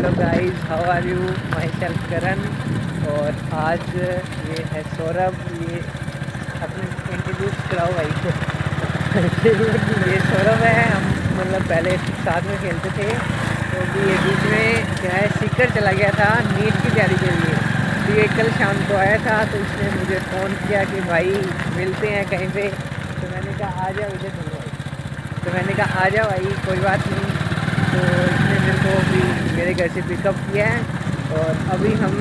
Hello guys, how are you, myself Karan. और आज ये है सौरभ, ये अपने इंट्रोड्यूस कराओ भाई को। ये सौरभ है, हम मतलब पहले साथ में खेलते थे, तो भी ये बीच में जो है सीकर चला गया था नीट की तैयारी के लिए। तो ये कल शाम को आया था, तो उसने मुझे फ़ोन किया कि भाई मिलते हैं कहीं पे। तो मैंने कहा आ जाओ मुझे, तो मैंने कहा आ जाओ भाई कोई बात नहीं। तो इसने मेरे को भी मेरे घर से पिकअप किया है। और अभी हम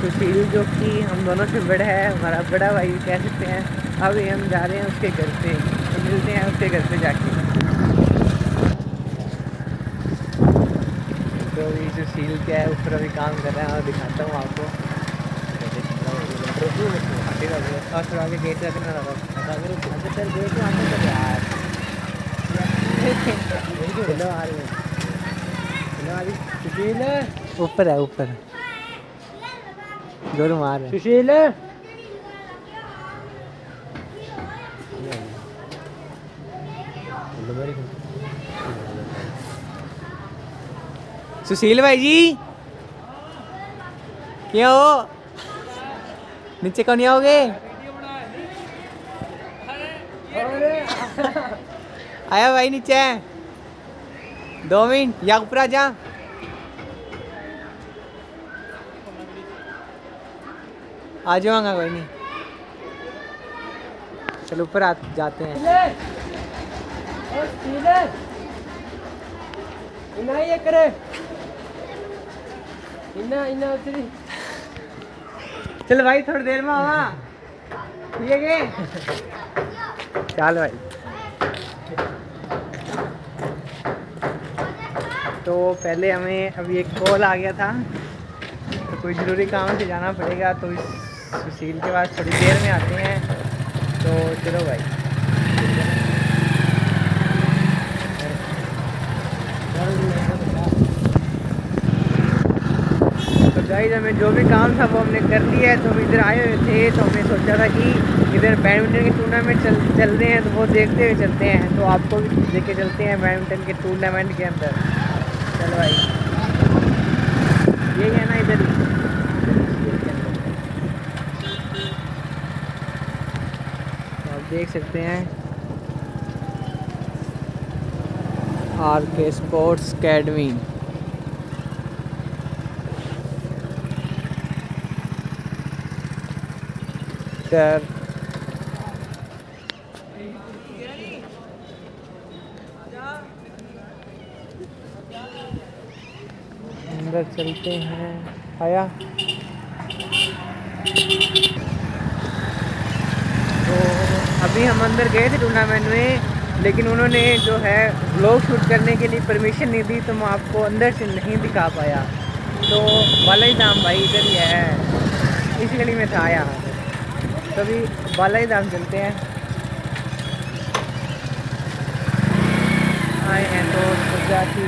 सुशील, जो कि हम दोनों से बड़ा है, हमारा बड़ा भाई कह सकते हैं, अभी हम जा रहे हैं उसके घर पे। तो मिलते हैं उसके घर पे जाके। तो ये सुशील क्या है, उस पर अभी काम कर रहा है और दिखाता हूँ आपको। गेट रखना ऊपर है, ऊपर है, जोर मार है सुशील। सुशील भाई जी क्या हो, नीचे क्यों नहीं आओगे? आया भाई नीचे, 2 मिनट या ऊपर जा। आ जाऊंगा कोई नहीं, चलो ऊपर जाते हैं। ये करे इना इना उतरी, चल भाई थोड़ी देर में आवा, ठीक है? चल भाई। तो पहले हमें अभी एक कॉल आ गया था, तो कोई ज़रूरी काम से जाना पड़ेगा, तो इस सुशील के पास थोड़ी देर में आते हैं। तो चलो भाई, तो गाइस हमें जो भी काम था वो हमने कर लिया है। तो हम इधर आए हुए थे, तो हमने सोचा था कि इधर बैडमिंटन के टूर्नामेंट चल रहे हैं, तो वो देखते हुए चलते हैं। तो आपको भी लेके चलते हैं बैडमिंटन के टूर्नामेंट के अंदर। चलो भाई, ये है ना इधर। तो आप देख सकते हैं आर के स्पोर्ट्स अकेडमी। अंदर चलते हैं। आया, तो अभी हम अंदर गए थे टूर्नामेंट में, लेकिन उन्होंने जो है ब्लॉग शूट करने के लिए परमिशन नहीं दी, तो मैं आपको अंदर से नहीं दिखा पाया। तो बालाजी धाम भाई इधर ही है, इस गली में था आया। तो अभी बालाजी धाम चलते हैं। आए हैं तो सोचा कि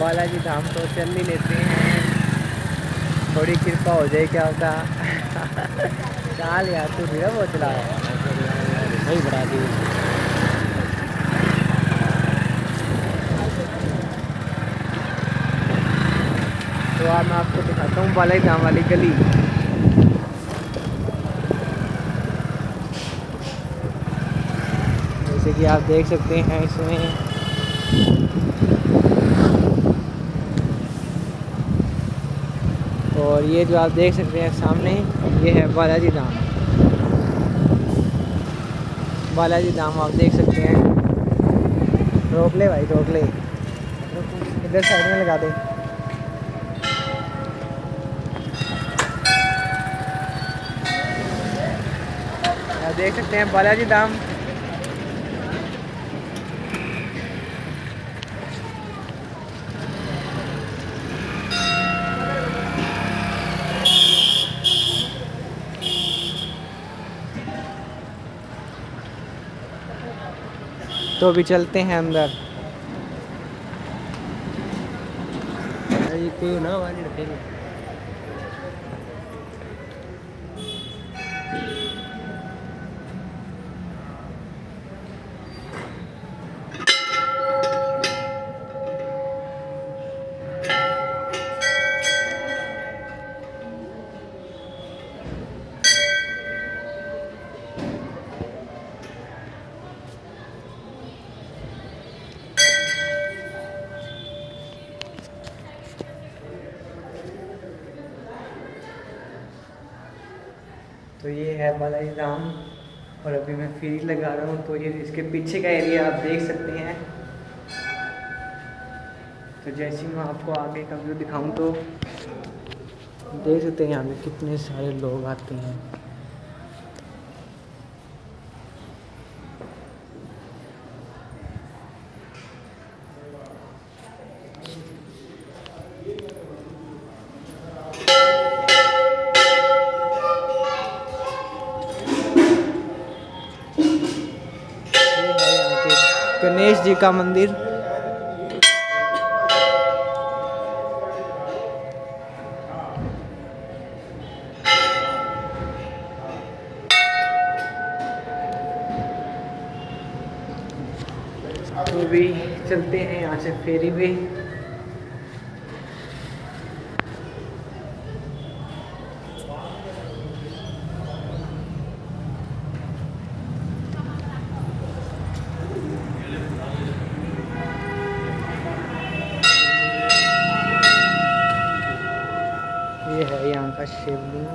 बालाजी धाम तो चल ही लेते हैं, थोड़ी कृपा हो जाए, क्या होता। चाल यार तू भी वो चला वही बढ़ा दी। तो आज मैं आपको दिखाता हूँ बालाजी धाम वाली गली। जैसे कि आप देख सकते हैं इसमें, और ये जो आप देख सकते हैं सामने, ये है बालाजी धाम। बालाजी धाम आप देख सकते हैं। रोक ले भाई, रोक ले, इधर साइड में लगा दे। आप देख सकते हैं बालाजी धाम। तो भी चलते हैं अंदर। तो ये है बालाजी धाम। और अभी मैं फ्री लगा रहा हूँ तो ये इसके पीछे का एरिया आप देख सकते हैं। तो जैसे मैं आपको आगे का व्यू दिखाऊँ तो देख सकते हैं यहाँ पे कितने सारे लोग आते हैं। गणेश जी का मंदिर। तो भी चलते हैं यहाँ से फेरी भी। ये है यहाँ का शिवलिंग।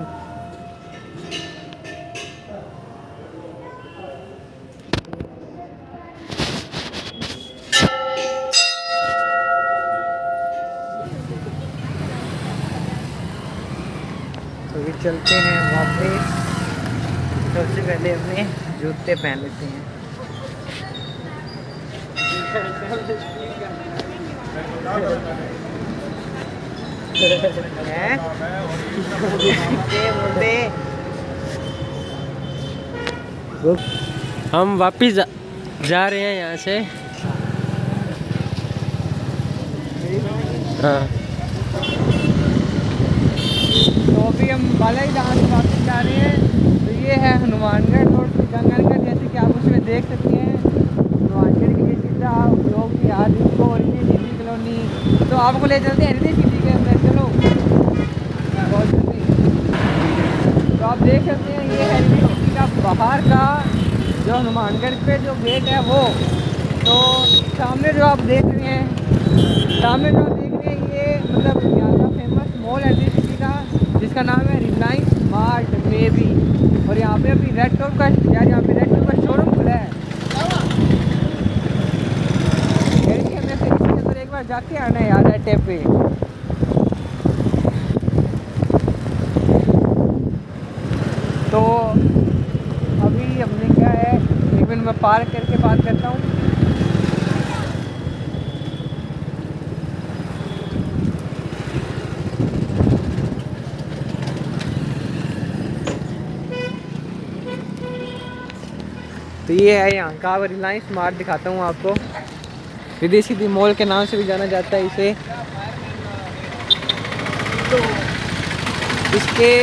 तो ये चलते हैं वापस। सबसे पहले अपने जूते पहन लेते हैं। हम वापिस जा रहे हैं यहाँ से। हाँ तो अभी हम बालाजी धाम से वापस जा रहे हैं। तो ये है हनुमानगढ़ रोड गंगानगर, जैसे कि आप उसमें देख सकते हैं। हनुमानगढ़ के लिए सीधा लोग याद इनको और ये रिद्धि कॉलोनी। तो आपको ले चलते हैं रिद्धि सिटी के अंदर। चलो बहुत जल्दी। तो आप देख सकते हैं ये है रिद्धि सिटी का बाहर का जो हनुमानगढ़ पे जो गेट है वो। तो सामने जो आप देख रहे हैं ये मतलब यहाँ का फेमस मॉल है रिद्धि सिटी का, जिसका नाम है रिलायंस मार्ट में भी। और यहाँ पे अभी रेड टॉप का शोरूम खुला है। जाके आना है यार अड्डे पे। तो अभी हमने क्या है, एक मिनट मैं पार्क करके बात करता हूँ। तो ये है यहाँ का रिलायंस मार्ट, दिखाता हूँ आपको। रिद्धि सिद्धि मॉल के नाम से भी जाना जाता है इसे। तो इसके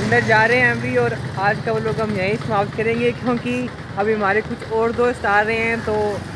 अंदर जा रहे हैं अभी और आज का व्लॉग हम यहीं समाप्त करेंगे, क्योंकि अभी हमारे कुछ और दोस्त आ रहे हैं। तो